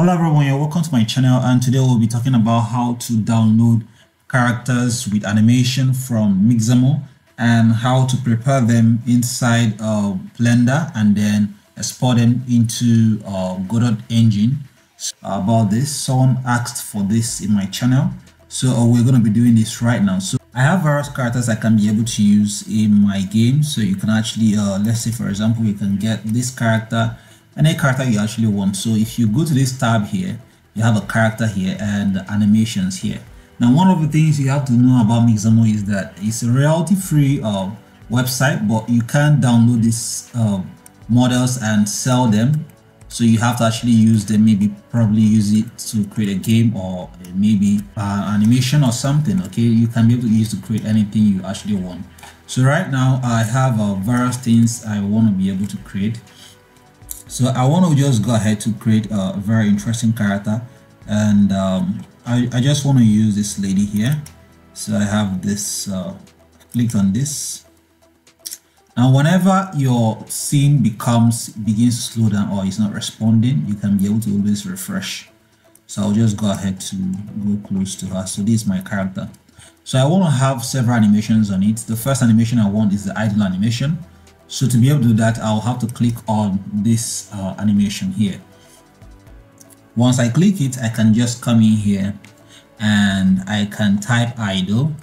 Hello everyone, you're welcome to my channel, and today we'll be talking about how to download characters with animation from Mixamo and how to prepare them inside Blender and then export them into Godot engine. About this, someone asked for this in my channel, so we're going to be doing this right now. So I have various characters I can be able to use in my game, so you can actually let's say for example you can get this character, any character you actually want. So if you go to this tab here, you have a character here and animations here. Now one of the things you have to know about Mixamo is that it's a royalty free website, but you can download these models and sell them, so you have to actually use them, probably use it to create a game or maybe animation or something. Okay, you can be able to use to create anything you actually want. So right now I have various things I want to be able to create. So I want to just go ahead to create a very interesting character, and I just want to use this lady here. So I have this, click on this. Now whenever your scene begins to slow down or it's not responding, you can be able to always refresh. So I'll just go ahead to go close to her. So this is my character. So I want to have several animations on it. The first animation I want is the idle animation. So to be able to do that, I'll have to click on this animation here. Once I click it, I can just come in here and I can type idle,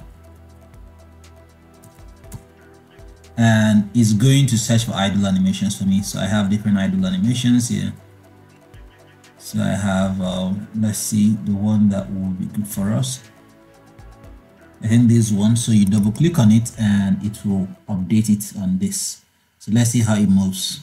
and it's going to search for idle animations for me. So I have different idle animations here. So I have, let's see, the one that will be good for us. I think this one. So you double click on it and it will update it on this. So let's see how it moves.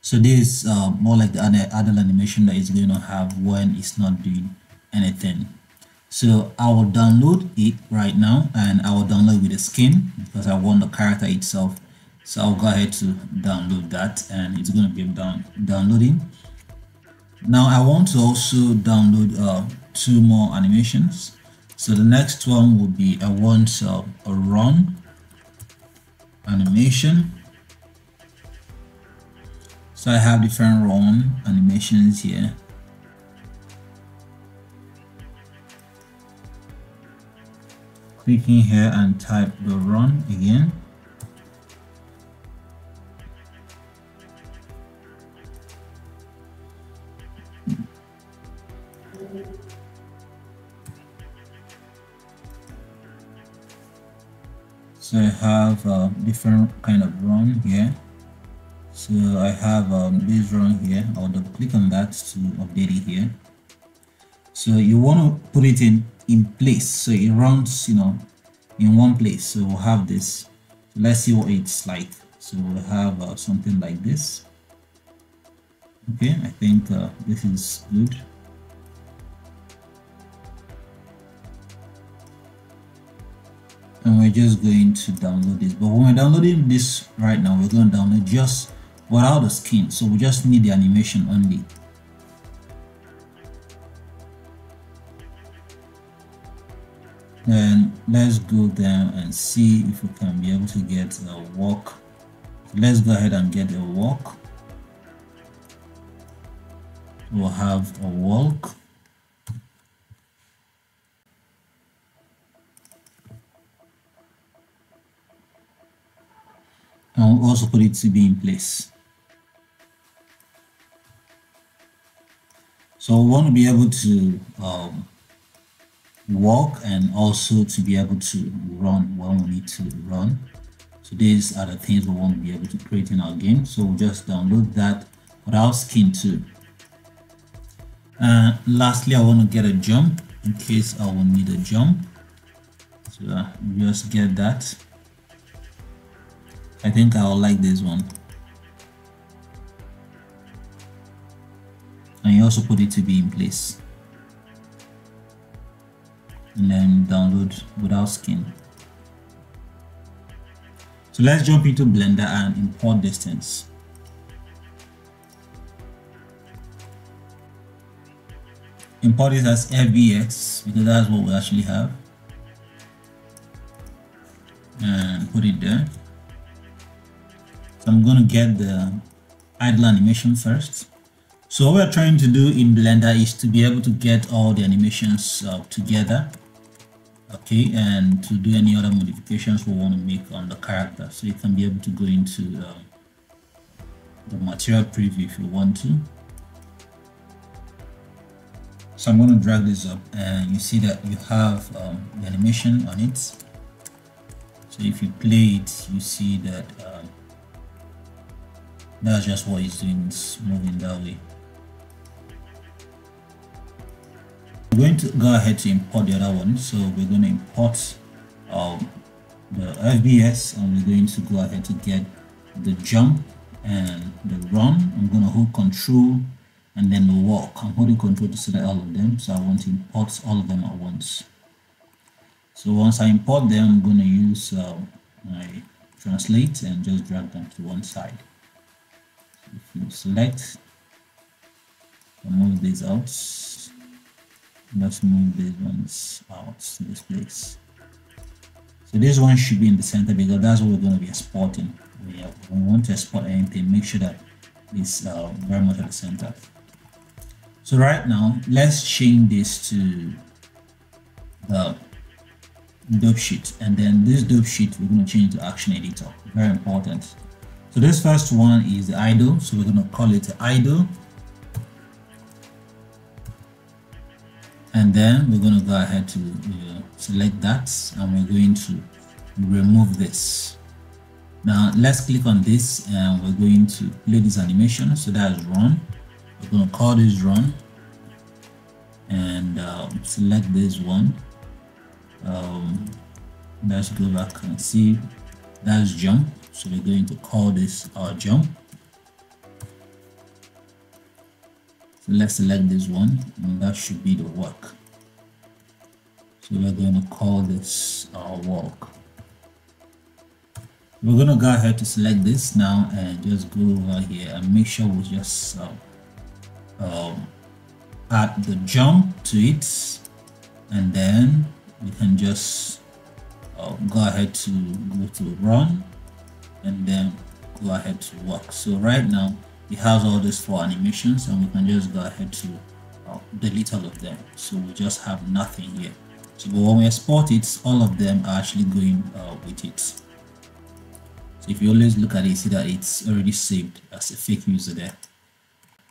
So this is more like the other animation that it's going to have when it's not doing anything. So I will download it right now, and I will download with a skin because I want the character itself. So I'll go ahead to download that, and it's going to be downloading. Now I want to also download two more animations. So the next one will be, I want a run animation. So I have different run animations here. Click in here and type the run again. So I have different kind of run here. So I have this run here. I'll double click on that to update it here. So you want to put it in place, so it runs, you know, in one place. So we'll have this. So let's see what it's like. So we'll have something like this. Okay, I think this is good. And we're just going to download this, but when we're downloading this right now, we're going to download just without the skin, so we just need the animation only. Then let's go down and see if we can be able to get a walk. Let's go ahead and get a walk. We'll have a walk. And we'll also put it to be in place. So we want to be able to walk and also to be able to run when we need to run. So these are the things we want to be able to create in our game. So we'll just download that without skin too. And lastly, I want to get a jump in case I will need a jump. So just get that. I think I'll like this one. And you also put it to be in place. And then download without skin. So let's jump into Blender and import distance. Import it as FBX because that's what we actually have. And put it there. I'm going to get the idle animation first. So what we're trying to do in Blender is to be able to get all the animations together, okay, and to do any other modifications we want to make on the character. So you can be able to go into the material preview if you want to. So I'm going to drag this up and you see that you have the animation on it. So if you play it, you see that that's just what it's doing, it's moving that way. We're going to go ahead to import the other one. So we're going to import the FBX, and we're going to go ahead to get the jump and the run. I'm going to hold control and then the walk. I'm holding control to select all of them. So I want to import all of them at once. So once I import them, I'm going to use my translate and just drag them to one side. So if you select, move these out. Let's move these ones out to this place. So this one should be in the center because that's what we're going to be exporting. We want to export anything, make sure that it's very much at the center. So right now, let's change this to the dope sheet, and then this dope sheet we're going to change to action editor. Very important. So this first one is the idle, so we're going to call it idle, and then we're going to go ahead to select that, and we're going to remove this. Now let's click on this and we're going to play this animation. So that is run. We're going to call this run and select this one. Let's go back and see, that's jump. So we're going to call this our jump. So let's select this one and that should be the walk. So we're going to call this our walk. We're going to go ahead to select this now and just go over here and make sure we just add the jump to it, and then we can just go ahead to go to run and then go ahead to walk. So right now it has all these four animations and we can just go ahead to delete all of them. So we just have nothing here. So when we export it, all of them are actually going with it. So if you always look at it, you see that it's already saved as a fake user there.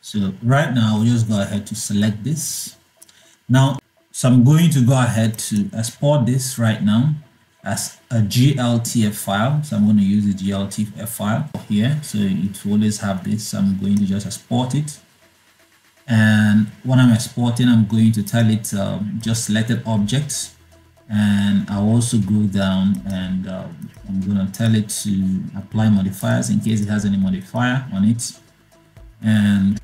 So right now we'll just go ahead to select this. Now, so I'm going to go ahead to export this right now as a gltf file. So I'm going to use the gltf file here. So it will always have this. So I'm going to just export it. And when I'm exporting, I'm going to tell it just selected objects. And I'll also go down and I'm going to tell it to apply modifiers in case it has any modifier on it. And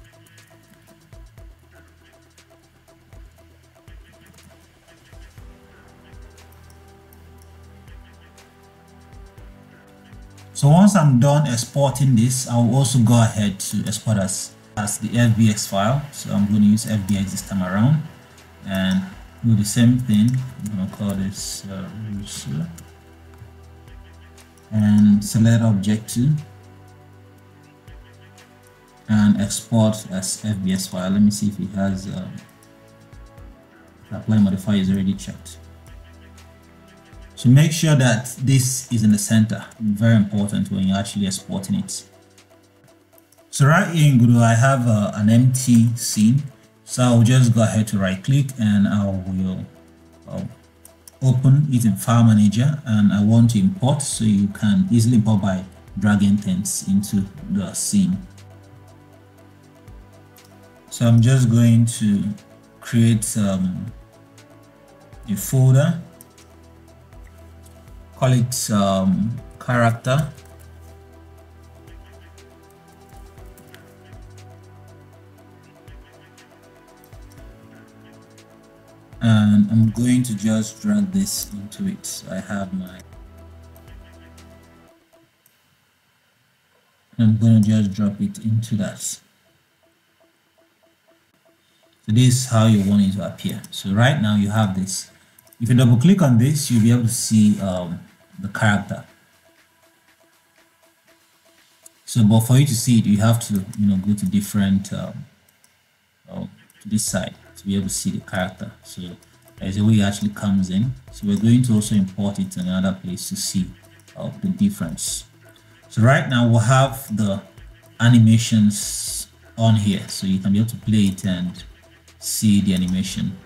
so once I'm done exporting this, I'll also go ahead to export as the FBX file. So I'm going to use FBX this time around and do the same thing. I'm going to call this and select object 2 and export as FBX file. Let me see if it has apply modifier is already checked. So make sure that this is in the center. Very important when you're actually exporting it. So right here in Godot, I have an empty scene. So I'll just go ahead to right click and I will open it in File Manager, and I want to import, so you can easily import by dragging things into the scene. So I'm just going to create a folder, call it character. And I'm going to just drag this into it. So I have my, I'm going to just drop it into that. So this is how you want it to appear. So right now you have this. If you double click on this, you'll be able to see the character. So, but for you to see it, you have to, go to different, to this side to be able to see the character. So there's a way it actually comes in. So we're going to also import it in another place to see the difference. So right now we'll have the animations on here. So you can be able to play it and see the animation.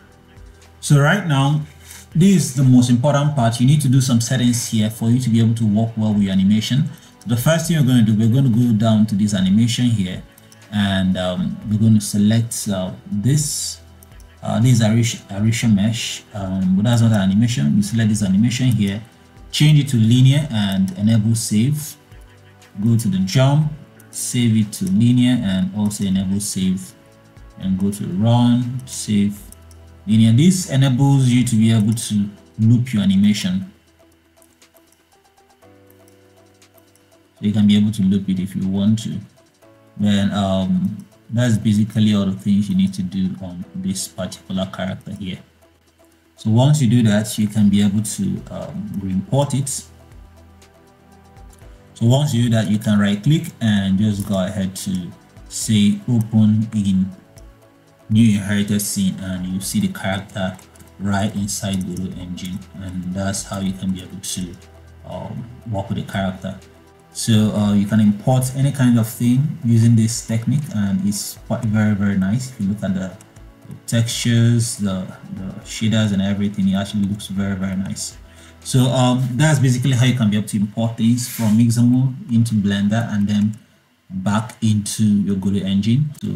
So right now, this is the most important part. You need to do some settings here for you to be able to work well with your animation. The first thing we're going to do, we're going to go down to this animation here, and we're going to select this. This is Arisha mesh, but that's not an animation. We select this animation here, change it to linear, and enable save. Go to the jump, save it to linear, and also enable save. And go to run, save linear. This enables you to be able to loop your animation. You can be able to loop it if you want to. Then that's basically all the things you need to do on this particular character here. So once you do that, you can be able to re-import it. So once you do that, you can right click and just go ahead to say open in new inherited scene, and you see the character right inside Godot engine, and that's how you can be able to work with the character. So you can import any kind of thing using this technique, and it's very, very nice. If you look at the textures, the shaders and everything, it actually looks very, very nice. So that's basically how you can be able to import things from Mixamo into Blender and then back into your Godot engine. So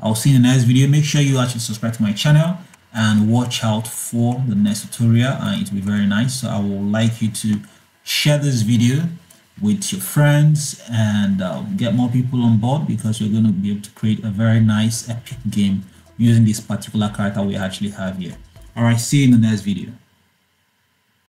I'll see you in the next video. Make sure you actually subscribe to my channel and watch out for the next tutorial, and it will be very nice. So I would like you to share this video with your friends and get more people on board, because you're going to be able to create a very nice epic game using this particular character we actually have here. All right, see you in the next video.